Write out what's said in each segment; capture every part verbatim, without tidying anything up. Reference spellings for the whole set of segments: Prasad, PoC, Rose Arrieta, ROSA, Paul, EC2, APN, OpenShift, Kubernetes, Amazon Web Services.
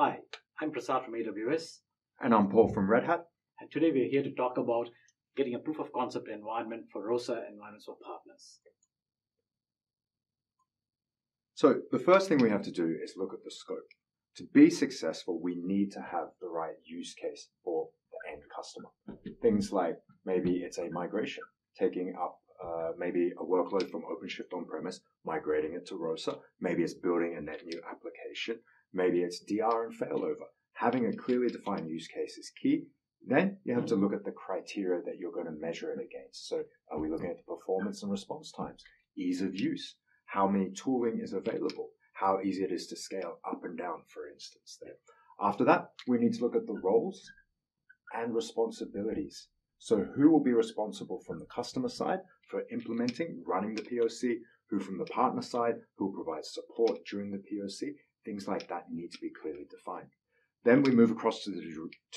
Hi, I'm Prasad from A W S. And I'm Paul from Red Hat. And today we're here to talk about getting a proof of concept environment for ROSA environments for partners. So the first thing we have to do is look at the scope. To be successful, we need to have the right use case for the end customer. Things like maybe it's a migration, taking up uh, maybe a workload from OpenShift on-premise, migrating it to ROSA. Maybe it's building a net new application. Maybe it's D R and failover. Having a clearly defined use case is key. Then you have to look at the criteria that you're going to measure it against. So are we looking at the performance and response times, ease of use, how many tooling is available, how easy it is to scale up and down, for instance. There. After that, we need to look at the roles and responsibilities. So who will be responsible from the customer side for implementing, running the P O C, who from the partner side, who provides support during the P O C, things like that need to be clearly defined. Then we move across to the,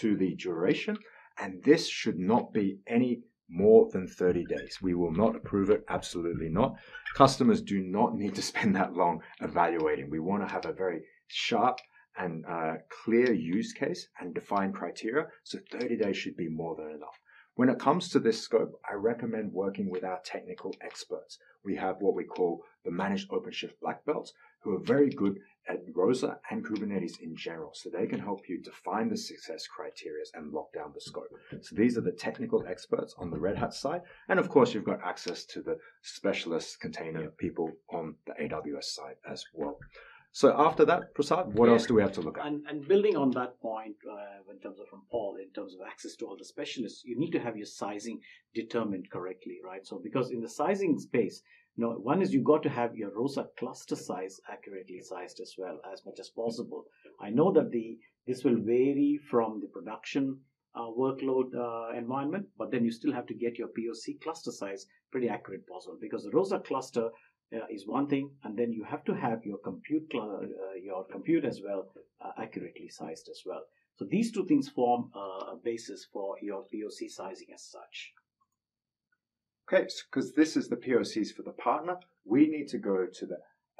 to the duration, and this should not be any more than thirty days. We will not approve it, absolutely not. Customers do not need to spend that long evaluating. We want to have a very sharp and uh, clear use case and defined criteria, so thirty days should be more than enough. When it comes to this scope, I recommend working with our technical experts. We have what we call the Managed OpenShift Black Belts, who are very good at ROSA and Kubernetes in general. So they can help you define the success criteria and lock down the scope. So these are the technical experts on the Red Hat side. And of course, you've got access to the specialist container people on the A W S side as well. So after that, Prasad, what yeah. else do we have to look at? And, and building on that point, uh, in terms of from Paul, in terms of access to all the specialists, you need to have your sizing determined correctly, right? So because in the sizing space, you know, one is you've got to have your ROSA cluster size accurately sized as well, as much as possible. I know that the this will vary from the production uh, workload uh, environment, but then you still have to get your P O C cluster size pretty accurate possible, because the ROSA cluster Uh, is one thing, and then you have to have your compute uh, your compute as well uh, accurately sized as well. So these two things form uh, a basis for your P O C sizing as such. Okay, because this is the P O Cs for the partner, we need to go to the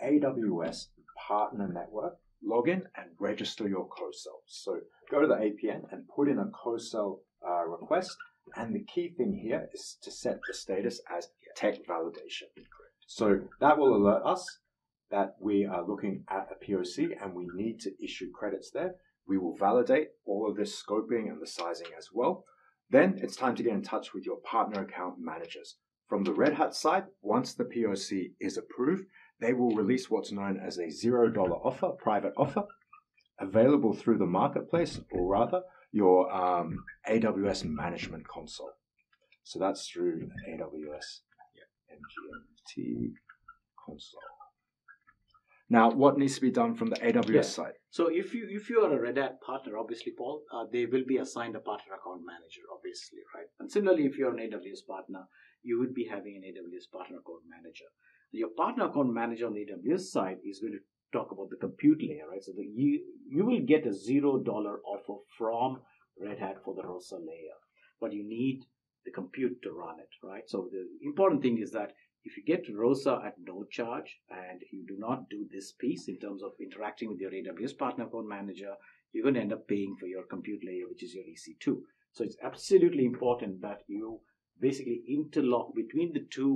A W S partner network, log in and register your co-cell. So go to the A P N and put in a co-cell uh, request, and the key thing here is to set the status as tech validation. So that will alert us that we are looking at a P O C and we need to issue credits there. We will validate all of this scoping and the sizing as well. Then it's time to get in touch with your partner account managers. From the Red Hat side, once the P O C is approved, they will release what's known as a zero dollar offer, private offer, available through the marketplace, or rather your um, A W S management console. So that's through A W S. M G M T console. Now, what needs to be done from the A W S yeah. side? So if you if you are a Red Hat partner, obviously, Paul, uh, they will be assigned a partner account manager, obviously, right? And similarly, if you're an A W S partner, you would be having an A W S partner account manager. Your partner account manager on the A W S side is going to talk about the compute layer, right? So the, you, you will get a zero dollar offer from Red Hat for the ROSA layer, but you need the compute to run it, right? So the important thing is that if you get ROSA at no charge and you do not do this piece in terms of interacting with your A W S partner account manager, you're going to end up paying for your compute layer, which is your E C two. So it's absolutely important that you basically interlock between the two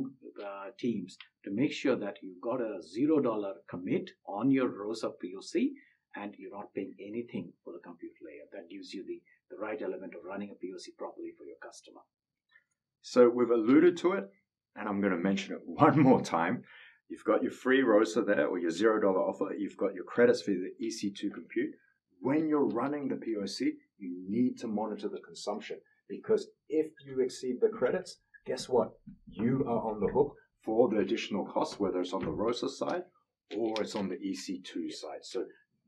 uh, teams to make sure that you've got a zero dollar commit on your ROSA P O C and you're not paying anything for the compute layer. That gives you the, the right element of running a P O C properly for your customer. So we've alluded to it, and I'm going to mention it one more time. You've got your free ROSA there, or your zero dollar offer. You've got your credits for the E C two compute. When you're running the P O C, you need to monitor the consumption, because if you exceed the credits, guess what? You are on the hook for the additional costs, whether it's on the ROSA side or it's on the E C two side. So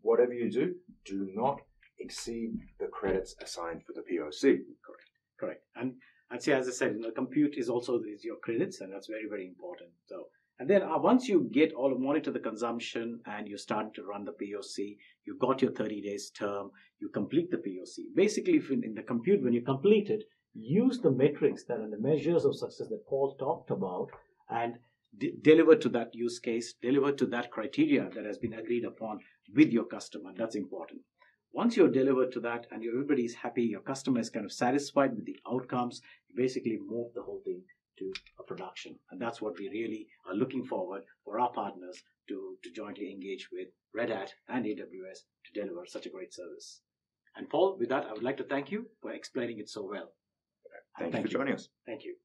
whatever you do, do not exceed the credits assigned for the P O C. Correct. Correct. And And see, as I said, you know, compute is also is your credits, and that's very, very important. So, and then uh, once you get all of monitor the consumption and you start to run the P O C, you've got your thirty days term, you complete the P O C. Basically, if in, in the compute, when you complete it, use the metrics that are the measures of success that Paul talked about and de deliver to that use case, deliver to that criteria that has been agreed upon with your customer. That's important. Once you're delivered to that and everybody's happy, your customer is kind of satisfied with the outcomes, you basically move the whole thing to a production. And that's what we really are looking forward for our partners to, to jointly engage with Red Hat and A W S to deliver such a great service. And Paul, with that, I would like to thank you for explaining it so well. Thank, thank you for joining us. Thank you.